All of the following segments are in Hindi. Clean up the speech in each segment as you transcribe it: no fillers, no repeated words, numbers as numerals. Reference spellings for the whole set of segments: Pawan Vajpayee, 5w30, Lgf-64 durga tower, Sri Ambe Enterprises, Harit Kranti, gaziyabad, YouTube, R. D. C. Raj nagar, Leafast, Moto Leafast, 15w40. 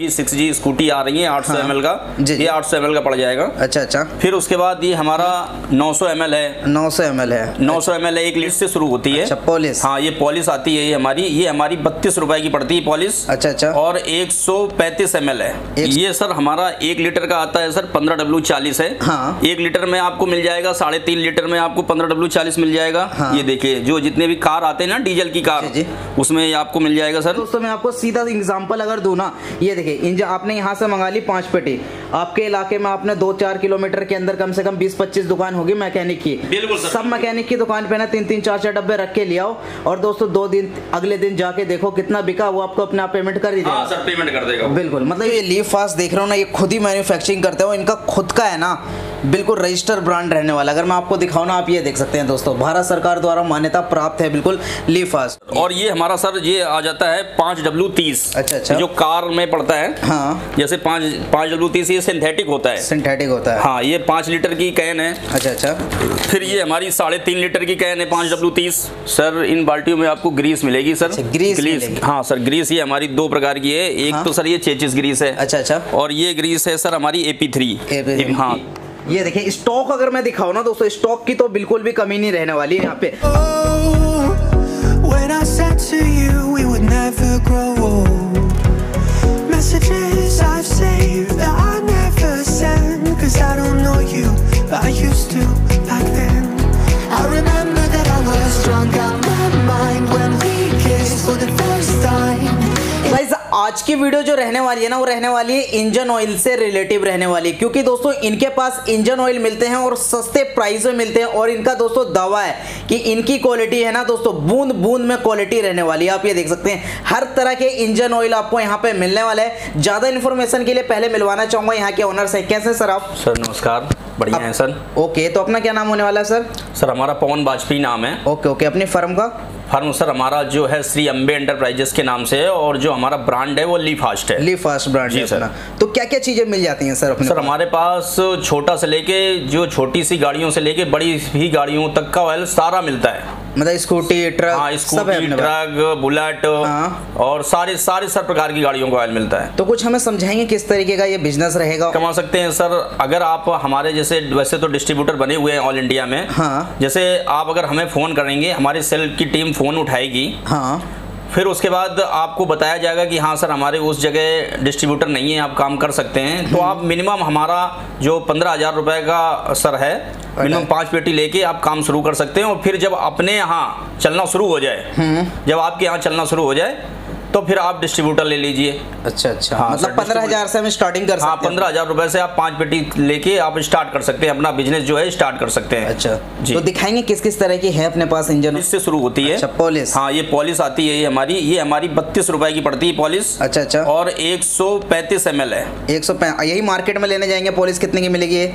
जी 6G स्कूटी आ रही है 800 ml का, ये 800 ml का पड़ जाएगा। अच्छा। फिर उसके बाद ये हमारा 900 ml है, 900 ml है, 900 ml है, 1 लीटर से शुरू होती है। अच्छा, पॉलिश। हाँ, ये पॉलिश आती है, ये हमारी 32 रुपए की पड़ती है पॉलिश। अच्छा। और 135 ml है, ये सर हमारा 1 लीटर का आता है सर, 15W40 है। हाँ। 1 लीटर में आपको मिल जाएगा, 3.5 लीटर में आपको 15W40 मिल जाएगा। ये देखिए, जो जितने भी कार आते हैं ना डीजल की कार, उसमें आपको मिल जाएगा सर। दोस्तों मैं आपको सीधा एग्जाम्पल अगर दू ना, ये आपने यहाँ से मंगा ली 5 पेटी, आपके इलाके में आपने 2-4 किलोमीटर के अंदर कम से कम 20-25 दुकान होगी मैकेनिक की। बिल्कुल सर, सब मैकेनिक की दुकान पे ना 3-4 डब्बे रख के ले आओ, और दोस्तों 2 दिन अगले दिन जाके देखो कितना बिका, वो आपको अपना पेमेंट कर देगा। हाँ, सर पेमेंट कर देगा। बिल्कुल, मतलब ये लीफास्ट देख रहा हूँ ना, ये खुद ही मैन्युफैक्चरिंग करते हो, इनका खुद का है ना, बिल्कुल रजिस्टर ब्रांड रहने वाला। अगर मैं आपको दिखाऊं ना, आप ये देख सकते हैं दोस्तों, भारत सरकार द्वारा मान्यता प्राप्त है बिल्कुल लीफास्ट। और ये हमारा सर ये आ जाता है 5W30। अच्छा। जो कार में पड़ता है। हाँ। जैसे 5W30 ये सिंथेटिक होता है, सिंथेटिक होता है। हाँ, ये 5 लीटर की कैन है। अच्छा। फिर ये हमारी 3.5 लीटर की कैन है 5W30। सर इन बाल्टियों में आपको ग्रीस मिलेगी सर, ग्रीस। हाँ सर, ग्रीस ये हमारी 2 प्रकार की है, एक तो सर ये 26 ग्रीस है। अच्छा। और ये ग्रीस है सर हमारी AP3। हाँ, ये देखिए स्टॉक अगर मैं दिखाऊं ना दोस्तों, स्टॉक की तो बिल्कुल भी कमी नहीं रहने वाली है यहाँ पे। आज की वीडियो जो रहने वाली है ना, वो रहने वाली है इंजन ऑयल से रिलेटिव रहने वाली है, क्योंकि दोस्तों इनके पास इंजन ऑयल मिलते हैं और सस्ते प्राइस में मिलते हैं, और इनका दोस्तों दावा है कि इनकी क्वालिटी है ना दोस्तों बूंद बूंद में क्वालिटी रहने वाली है। आप ये देख सकते हैं, हर तरह के इंजन ऑयल आपको यहाँ पे मिलने वाला है। ज्यादा इन्फॉर्मेशन के लिए पहले मिलवाना चाहूंगा यहाँ के ओनर से। कैसे सर आप? सर नमस्कार, बढ़िया है सर। ओके, तो अपना क्या नाम होने वाला है सर? सर हमारा पवन वाजपेयी नाम है। ओके, अपनी फर्म का? फर्म सर हमारा जो है श्री अम्बे एंटरप्राइजेस के नाम से है, और जो हमारा ब्रांड है वो लीफास्ट है। लीफास्ट ब्रांड है सर। तो क्या क्या चीजें मिल जाती हैं सर अपने? सर हमारे पास छोटा से लेके जो छोटी सी गाड़ियों से लेके बड़ी ही गाड़ियों तक का ऑयल सारा मिलता है, मतलब स्कूटी, ट्रक। हाँ, स्कूटी, ट्रक, बुलेट। हाँ। और सारे सारे सब प्रकार की गाड़ियों का ऑयल मिलता है। तो कुछ हमें समझाएंगे किस तरीके का ये बिजनेस रहेगा? कमा सकते हैं सर अगर आप हमारे जैसे, वैसे तो डिस्ट्रीब्यूटर बने हुए हैं ऑल इंडिया में। हाँ। जैसे आप अगर हमें फोन करेंगे, हमारी सेल की टीम फोन उठाएगी। हाँ। फिर उसके बाद आपको बताया जाएगा कि हाँ सर हमारे उस जगह डिस्ट्रीब्यूटर नहीं है, आप काम कर सकते हैं। तो आप मिनिमम हमारा जो 15,000 रुपये का सर है, मिनिमम 5 पेटी लेके आप काम शुरू कर सकते हैं। और फिर जब अपने यहाँ चलना शुरू हो जाए, जब आपके यहाँ चलना शुरू हो जाए, तो फिर आप डिस्ट्रीब्यूटर ले लीजिए। अच्छा। हाँ, मतलब 15,000 से हम स्टार्टिंग कर सकते हैं। हाँ, 15,000 रुपए से आप 5 पेटी लेके आप स्टार्ट कर सकते हैं, अपना बिजनेस जो है स्टार्ट कर सकते हैं। अच्छा जी। तो दिखाएंगे किस किस तरह की है अपने पास इंजन? इससे शुरू होती है। अच्छा, पॉलिश। हाँ, ये पॉलिश आती है, ये हमारी 32 रुपए की पड़ती है पॉलिश। अच्छा। और 135 ml है, 150। यही मार्केट में लेने जाएंगे पॉलिश कितने की मिलेगी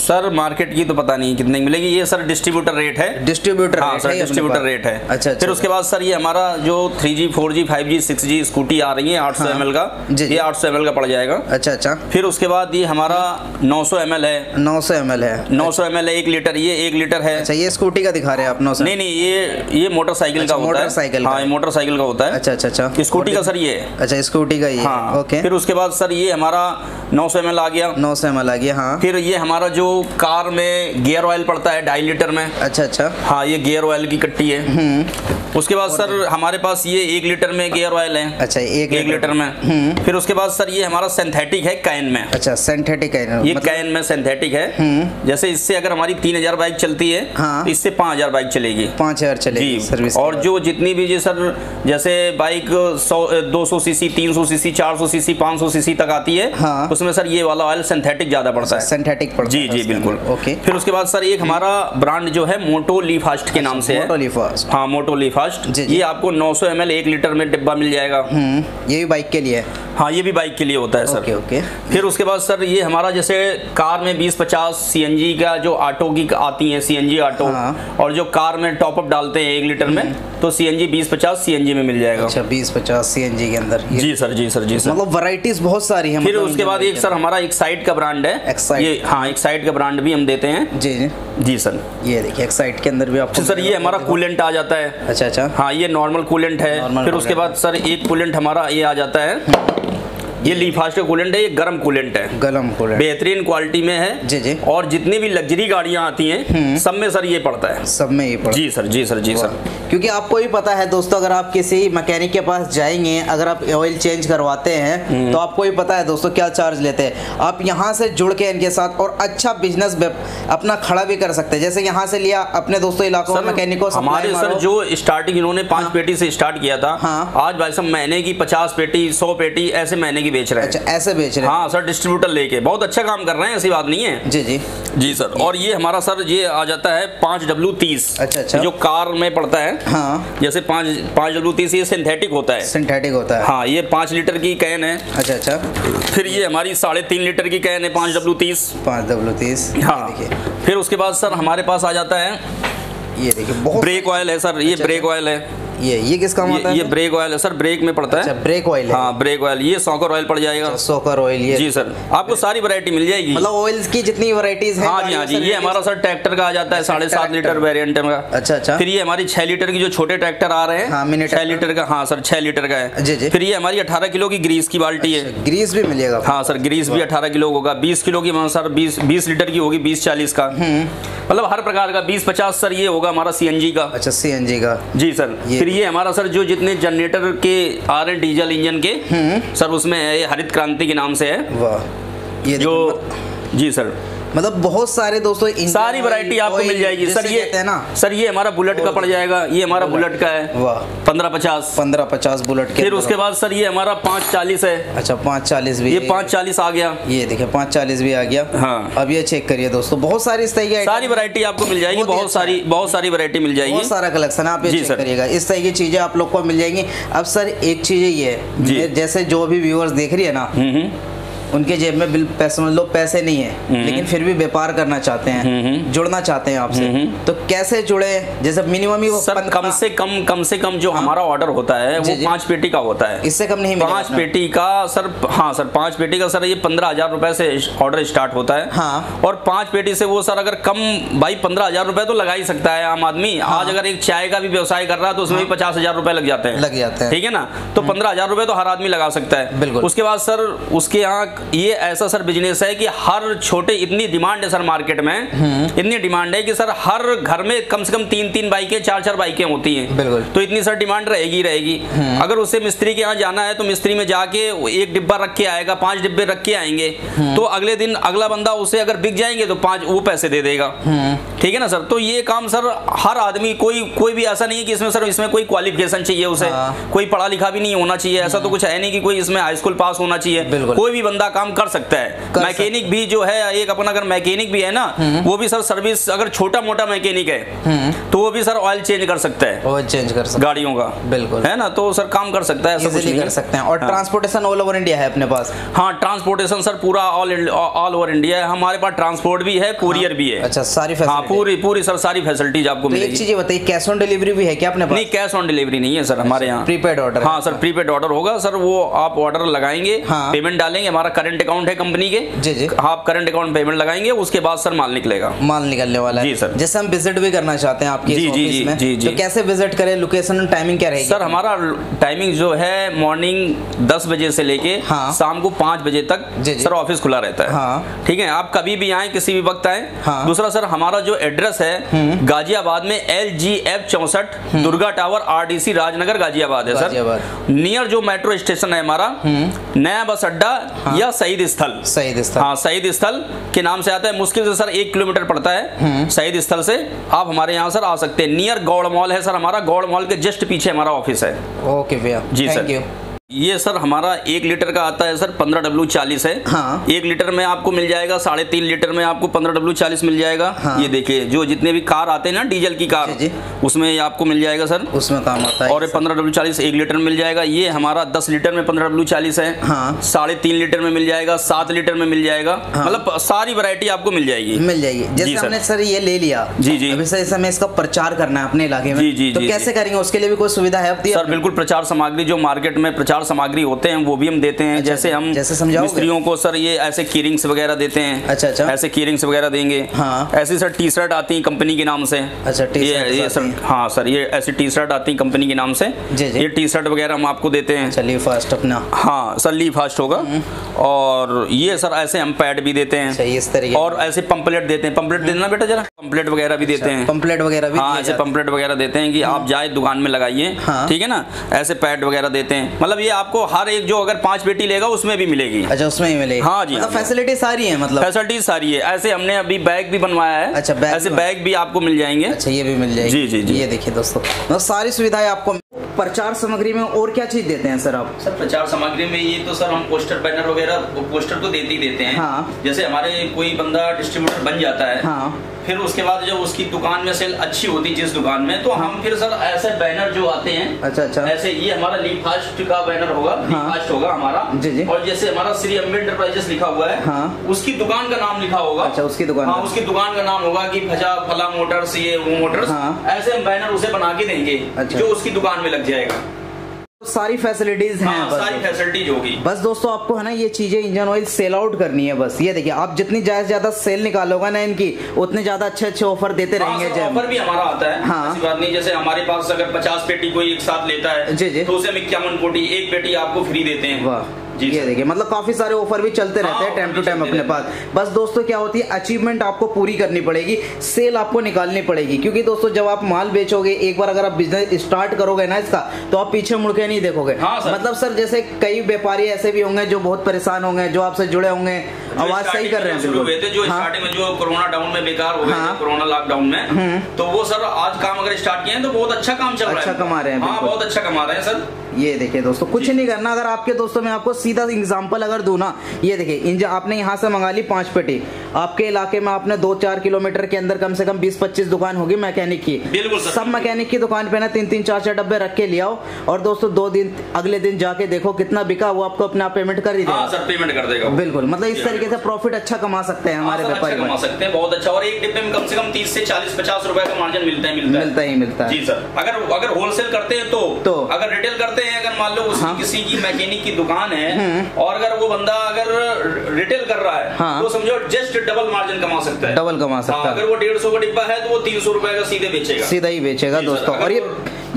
सर? मार्केट की तो पता नहीं कितने की मिलेगी, ये सर डिस्ट्रीब्यूटर रेट है। डिस्ट्रीब्यूटर? हाँ सर, डिस्ट्रीब्यूटर रेट है। अच्छा। फिर उसके बाद सर ये हमारा जो 3G 4G 5G 6G scooty आ रही है 800 ml का, ये 800 ml का पड़ जाएगा। अच्छा। फिर उसके बाद ये हमारा 900 ml है, 900 ml है, 900 ml है, 1 लीटर, ये 1 लीटर है। अच्छा, ये स्कूटी का दिखा रहे हैं आप? नहीं, ये मोटरसाइकिल का होता है। मोटरसाइकिल? हाँ, ये मोटरसाइकिल का होता है। अच्छा। स्कूटी का सर ये? अच्छा, स्कूटी का ये। ओके। फिर उसके बाद सर ये हमारा 900 ml आ गया, 900 ml आ गया। हाँ। फिर ये हमारा जो कार में गियर ऑयल पड़ता है 2.5 लीटर में। अच्छा। हाँ, ये गियर ऑयल की कट्टी है। उसके बाद सर हमारे पास ये 1 लीटर में गियर ऑयल है। अच्छा, 1 लीटर में। फिर उसके बाद सर ये हमारा सिंथेटिक है कैन में। अच्छा, सिंथेटिक कैन, ये कैन में सिंथेटिक है। जैसे इससे अगर हमारी 3000 बाइक चलती है, तो इससे 5000 बाइक चलेगी, 5000 चलेगी सर्विस। और जो जितनी भी सर जैसे bike 200 CC, 300 CC, 400 CC, 500 CC तक आती है, उसमें सर ये वाला ऑयल सिंथेटिक ज्यादा पड़ता है। सिंथेटिक पड़ता है जी, बिल्कुल। ओके। फिर उसके बाद सर एक हमारा ब्रांड जो है मोटो लीफास्ट के नाम से है। मोटो लीफास्ट? हाँ, मोटो लीफास्ट। ये आपको 900 ml 1 लीटर में डिब्बा मिल जाएगा। ये भी बाइक के लिए है? हाँ, ये भी बाइक के लिए होता है सर। ओके। फिर उसके बाद सर ये हमारा जैसे कार में 20-50 CNG का जो ऑटो की आती है, CNG ऑटो। हाँ। और जो कार में टॉपअप डालते हैं 1 लीटर में, तो CNG 20-50 CNG में मिल जाएगा। अच्छा, 20-50 CNG के अंदर? जी सर, जी सर, जी सर, मतलब वैरायटीज बहुत सारी है। फिर उसके बाद एक सर हमारा एक्साइट का ब्रांड है। ये हाँ, एक्साइट का ब्रांड भी हम देते हैं। जी जी जी सर, ये देखिए एक्साइट के अंदर भी आपको सर ये हमारा कूलेंट आ जाता है। अच्छा। हाँ, ये नॉर्मल कूलेंट है। फिर उसके बाद सर एक कूलेंट हमारा ये आ जाता है ये लीफास्ट कूलेंट है, ये गर्म कूलेंट है, गर्म कूलेंट बेहतरीन क्वालिटी में है जी जी। और जितनी भी लग्जरी गाड़ियां आती हैं सब में सर ये पड़ता है, सब में ये पड़ता है। जी सर जी सर जी सर, क्योंकि आपको भी पता है दोस्तों, अगर आप किसी मैकेनिक के पास जाएंगे, अगर आप ऑयल चेंज करवाते हैं तो आपको भी पता है दोस्तों क्या चार्ज लेते हैं। आप यहाँ से जुड़ के इनके साथ और अच्छा बिजनेस अपना खड़ा भी कर सकते हैं, जैसे यहाँ से लिया अपने दोस्तों इलाकों में मैकेनिकों से। हमारे सर जो स्टार्टिंग इन्होंने 5 पेटी से स्टार्ट किया था, आज भाई साहब महीने की 50 पेटी 100 पेटी ऐसे महीने की बेच रहे हैं। अच्छा, ऐसे बेच रहे हैं। हाँ सर, डिस्ट्रीब्यूटर लेके बहुत अच्छा काम कर रहे हैं, ऐसी बात नहीं है। जी जी जी सर। और ये हमारा सर ये आ जाता है 5W30। अच्छा अच्छा, जो कार में पड़ता है। हाँ, जैसे 5W30 ये सिंथेटिक होता है, सिंथेटिक होता है। हाँ, ये 5 लीटर की कैन है। अच्छा अच्छा। फिर ये हमारी 3.5 लीटर की कैन है, 5W30। 5W30। हाँ। फिर उसके बाद सर हमारे पास आ जाता है ये देखिए ब्रेक ऑयल है सर, ये ब्रेक ऑयल है। ये किस काम आता है? ये ब्रेक ऑयल है सर, ब्रेक में पड़ता है। ब्रेक ऑयल है। हाँ ब्रेक ऑयल, ये सॉकर ऑयल पड़ जाएगा, सॉकर ऑयल। ये जी सर, आपको सारी वैरायटी मिल जाएगी, मतलब ऑयल्स की जितनी वैरायटीज हैं। हाँ जी हाँ जी। ये हमारा सर ट्रैक्टर का आ जाता है 7.5 लीटर वेरिएंट का। अच्छा अच्छा। फिर ये हमारी 6 लीटर की जो छोटे ट्रैक्टर आ रहे हैं, 6 लीटर का। हाँ सर, 6 लीटर का है जी जी। फिर ये हमारी 18 किलो की ग्रीस की बाल्टी है, ग्रीस भी मिलेगा। हाँ सर, ग्रीस भी 18 किलो होगा। 20 किलो की सर 20 लीटर की होगी, 20-40 का, मतलब हर प्रकार का 20-50 सर ये होगा हमारा CNG का। अच्छा CNG का जी सर। फिर ये हमारा सर जो जितने जनरेटर के आ रहे हैं डीजल इंजन के सर, उसमें ये हरित क्रांति के नाम से है। वाह, ये जो जी सर, मतलब बहुत सारे दोस्तों सारी वैरायटी आपको मिल जाएगी सर। ये है ना सर, ये हमारा बुलेट का पड़ जाएगा, ये हमारा बुलेट का है। वाह, 1550 बुलेट के। फिर उसके बाद सर ये हमारा 540 है। अच्छा 540 भी, ये 540 आ गया, ये देखिए 540 भी आ गया। हाँ, अब ये चेक करिए दोस्तों, बहुत सारी इस तरह की सारी वैरायटी आपको मिल जाएगी, बहुत सारी वैरायटी मिल जाएगी, सारा कलेक्शन आप ये चेक करिएगा। इस तरह की चीजें आप लोग को मिल जाएंगी। अब सर एक चीज ये है, जैसे जो भी व्यूअर्स देख रही है ना, उनके जेब में बिल पैसे नहीं है, लेकिन फिर भी व्यापार करना चाहते हैं, जुड़ना चाहते हैं आपसे, तो कैसे जुड़े? जैसे मिनिमम ही सर कम से कम जो हमारा ऑर्डर होता है वो 5 पेटी का होता है, इससे कम नहीं। 5 पेटी का सर, हाँ सर 5 पेटी का सर ये 15,000 रुपए से ऑर्डर स्टार्ट होता है। हाँ, और 5 पेटी से वो सर अगर कम भाई 15,000 रुपए तो लगा ही सकता है आम आदमी। आज अगर एक चाय का भी व्यवसाय कर रहा है तो उसमें 50,000 रुपए लग जाते हैं, ठीक है ना। तो 15,000 रुपए तो हर आदमी लगा सकता है, बिल्कुल। उसके बाद सर उसके यहाँ ये ऐसा सर बिजनेस है कि हर छोटे, इतनी डिमांड है सर मार्केट में, इतनी डिमांड है कि सर हर घर में कम से कम 3-3 बाइकें, 4-4 बाइकें होती हैं, बिल्कुल। तो इतनी सर डिमांड रहेगी। अगर उसे मिस्त्री के यहाँ जाना है तो मिस्त्री में जाके एक डिब्बा रख के आएगा, 5 डिब्बे रख के आएंगे, तो अगले दिन अगला बंदा उसे अगर बिक जाएंगे तो 5 वो पैसे दे देगा, ठीक है ना सर। तो ये काम सर हर आदमी, कोई भी ऐसा नहीं है कि इसमें सर इसमें कोई क्वालिफिकेशन चाहिए, उसे कोई पढ़ा लिखा भी नहीं होना चाहिए, ऐसा तो कुछ है नहीं कि कोई इसमें हाई स्कूल पास होना चाहिए। कोई भी बंदा काम कर सकता है। मैकेनिक भी जो है, एक अपना अगर मैकेनिक भी है ना, वो भी सर सर्विस, अगर छोटा मोटा मैकेनिक है तो वो भी सर ऑयल चेंज कर सकता है, ऑयल चेंज कर सकता है गाड़ियों का, बिल्कुल, है ना। तो सर काम कर सकता है, सब कुछ कर सकते हैं। और ट्रांसपोर्टेशन ऑल ओवर इंडिया है अपने पास। हाँ, ट्रांसपोर्टेशन सर पूरा ऑल ओवर इंडिया है हमारे पास, ट्रांसपोर्ट भी है, कुरियर भी है। अच्छा, सारी पूरी सर सारी फैसिलिटीज आपको मिलेगी। एक चीज बताइए, कैश ऑन डिलीवरी भी है क्या अपने पास? नहीं, कैश ऑन डिलीवरी नहीं है सर हमारे यहाँ, प्रीपेड ऑर्डर। हाँ सर, प्रीपेड ऑर्डर होगा सर, वो आप ऑर्डर लगाएंगे, पेमेंट डालेंगे, हमारा करंट अकाउंट है कंपनी के जी जी, आप करंट अकाउंट पेमेंट लगाएंगे, उसके बाद सर माल निकलेगा, माल निकलने वाला है जी सर। जैसे हम विजिट भी करना चाहते हैं आपकी जी जी जी जी जी, तो कैसे विजिट करें, लोकेशन और टाइमिंग क्या रहेगी? सर हमारा टाइमिंग जो है मॉर्निंग 10 बजे से लेके शाम को 5 बजे तक सर ऑफिस खुला रहता है, ठीक है। आप कभी भी आए, किसी भी वक्त आए। दूसरा सर हमारा जो एड्रेस है गाजियाबाद में, LGF 64 Durga tower, RDC Rajnagar, Ghaziabad है सर, नियर जो मेट्रो स्टेशन है हमारा, नया बस अड्डा या शहीद स्थल। हाँ, शहीद स्थल के नाम से आता है, मुश्किल से सर 1 किलोमीटर पड़ता है शहीद स्थल से। आप हमारे यहाँ सर आ सकते हैं, नियर गौड़ मॉल है सर हमारा, गौड़ मॉल के जस्ट पीछे हमारा ऑफिस है। ओके भैया जी सर, थैंक यू। ये सर हमारा 1 लीटर का आता है सर, 15W40 है। हाँ, 1 लीटर में आपको मिल जाएगा, 3.5 लीटर में आपको 15W40 मिल जाएगा। हाँ, ये देखिए जो जितने भी कार आते हैं ना डीजल की कार जी, उसमें आपको मिल जाएगा सर, उसमें काम आता है। और 15W40 1 लीटर में मिल जाएगा। ये हमारा 10 लीटर में 15W40 है। हाँ, 3.5 लीटर में मिल जाएगा, 7 लीटर में मिल जाएगा, मतलब सारी वैरायटी आपको मिल जाएगी। जैसे हमने सर ये ले लिया जी जी, अभी सर हमें इसका प्रचार करना है अपने इलाके में जी जी, तो कैसे करेंगे, उसके लिए भी कोई सुविधा है? सर बिल्कुल, प्रचार सामग्री जो मार्केट में प्रचार प्रचार सामग्री होते हैं वो भी हम देते हैं। अच्छा, जैसे हम मिस्त्रियों को सर ये ऐसे कीरिंग्स वगैरह देते हैं। अच्छा अच्छा, ऐसे कीरिंग्स वगैरह देंगे। हाँ ऐसी सर टी शर्ट आती है कंपनी के नाम से। अच्छा ये सर, हाँ सर ये ऐसी टी शर्ट आती है कंपनी के नाम से, ये टी शर्ट वगैरह हम आपको देते हैं। लीफास्ट अपना, हाँ सर लीफास्ट होगा। और ये सर ऐसे हम पैड भी देते हैं और ऐसे पंपलेट देते हैं। पंपलेट देना बेटा जरा, पंपलेट वगैरह भी देते हैं। पंपलेट वगैरह भी, हाँ ऐसे पंपलेट वगैरह देते हैं कि आप जाए दुकान में लगाइए, ठीक है ना। ऐसे पैड वगैरह देते हैं, मतलब ये आपको हर एक जो अगर 5 पेटी लेगा उसमें भी मिलेगी। अच्छा उसमें ही मिलेगी, हाँ जी। मतलब फैसिलिटी सारी है, मतलब फैसिलिटी सारी है। ऐसे हमने अभी बैग भी बनवाया है। अच्छा बैग, ऐसे बैग भी आपको मिल जाएंगे। अच्छा ये भी मिल जाएगी, जी जी जी। ये देखिए दोस्तों सारी सुविधाएं आपको। प्रचार सामग्री में और क्या चीज देते हैं सर आप? सर प्रचार सामग्री में ये तो सर हम पोस्टर बैनर वगैरह, पोस्टर तो देते ही देते हैं। हाँ। जैसे हमारे कोई बंदा डिस्ट्रीब्यूटर बन जाता है, हाँ। फिर उसके बाद जब उसकी दुकान में सेल अच्छी होती है जिस दुकान में, तो हम फिर सर ऐसे बैनर जो आते हैं। अच्छा अच्छा, ऐसे ये हमारा लीफास्ट का बैनर होगा, लीफास्ट होगा हमारा। जी जी। और जैसे हमारा श्री अम्बे एंटरप्राइजेस लिखा हुआ है, हाँ। उसकी दुकान का नाम लिखा होगा। अच्छा उसकी दुकान, हाँ उसकी दुकान का नाम होगा कि फला मोटर्स, ये वो मोटर्स, ऐसे हम बैनर उसे बना के देंगे जो उसकी दुकान में लग जाएगा। सारी फैसिलिटीज हैं, हाँ, सारी फैसिलिटीज होगी। बस दोस्तों आपको है ना ये चीजें इंजन ऑयल सेल आउट करनी है। बस ये देखिए आप जितनी ज्यादा सेल निकालोगे ना इनकी, उतने ज्यादा अच्छे अच्छे ऑफर देते रहेंगे। ऑफर भी हमारा आता है, हाँ। ऐसी बात नहीं, जैसे हमारे पास अगर 50 पेटी कोई एक साथ लेता है, जी जी, तो उसे 51 पेटी, एक पेटी आपको फ्री देते हैं। वाह जी, ये देखिए मतलब काफी सारे ऑफर भी चलते रहते हैं टाइम टू टाइम अपने पास। बस दोस्तों क्या होती है, अचीवमेंट आपको पूरी करनी पड़ेगी, सेल आपको निकालनी पड़ेगी। क्योंकि दोस्तों जब आप माल बेचोगे, एक बार अगर आप बिजनेस स्टार्ट करोगे ना इसका, तो आप पीछे मुड़ के नहीं देखोगे। हाँ सर। मतलब सर जैसे कई व्यापारी ऐसे भी होंगे जो बहुत परेशान होंगे, जो आपसे जुड़े होंगे। आवाज सही कर रहे हैं जो स्टार्टिंग में, जो कोरोना डाउन में बेकार हो गए, कोरोना लॉकडाउन में, तो वो सर आज काम अगर स्टार्ट किए हैं तो बहुत अच्छा काम चल रहा है, अच्छा कमा रहे हैं, बहुत अच्छा कमा रहे हैं सर। ये देखिए दोस्तों कुछ नहीं करना। अगर आपके दोस्तों में आपको सीधा एग्जांपल अगर दो ना, ये देखिए इंजन आपने यहाँ से मंगा ली 5 पेटी, आपके इलाके में आपने 2-4 किलोमीटर के अंदर कम से कम 20-25 दुकान होगी मैकेनिक की। बिल्कुल सर, सब मैकेनिक की दुकान पे ना 3-4 डब्बे रख के ले आओ। और दोस्तों 2 दिन, अगले दिन जाके देखो कितना बिका, वो आपको अपना पेमेंट कर ही देगा। हाँ सर पेमेंट कर देगा। बिल्कुल, मतलब इस तरीके से प्रॉफिट अच्छा कमा सकते हैं हमारे व्यापारी, कमा सकते हैं बहुत अच्छा। और एक डिब्बे में कम से कम 30 से 40-50 रुपए का मार्जिन मिलता है जी सर। अगर होलसेल करते हैं तो, अगर रिटेल करते हैं, अगर मान लो किसी की मैकेनिक की दुकान है और अगर वो बंदा अगर रिटेल कर रहा है, हाँ। तो समझो जस्ट डबल मार्जिन कमा सकता है, डबल कमा सकता है। अगर वो 150 का डिब्बा है तो वो 300 रुपए का सीधे ही बेचेगा दोस्तों। और ये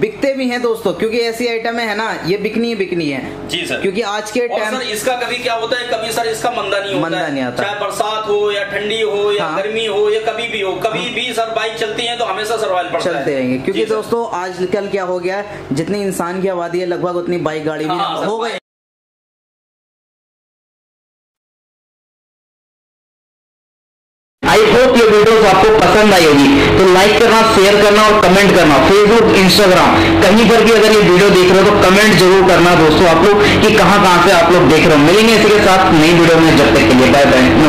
बिकते भी हैं दोस्तों, क्योंकि ऐसी आइटमें है ना, ये बिकनी है जी सर। क्योंकि आज के टाइम सर इसका कभी क्या होता है, कभी सर इसका मंदा नहीं आता, चाहे बरसात हो या ठंडी हो या गर्मी हो या कभी भी हो, कभी भी सर बाइक चलती है तो हमेशा सर्वाइव पड़ता है, चलते रहेंगे। क्योंकि दोस्तों आजकल क्या हो गया, जितनी इंसान की आबादी है लगभग उतनी बाइक गाड़ी भी हो गई। आई होप ये वीडियोस आपको पसंद आई होगी, तो लाइक करना, शेयर करना और कमेंट करना। फेसबुक, इंस्टाग्राम कहीं पर भी अगर ये वीडियो देख रहे हो तो कमेंट जरूर करना दोस्तों आप लोग कि कहां से आप लोग देख रहे हो। मिलेंगे इसी के साथ नई वीडियो में, जब तक के लिए बाय बाय।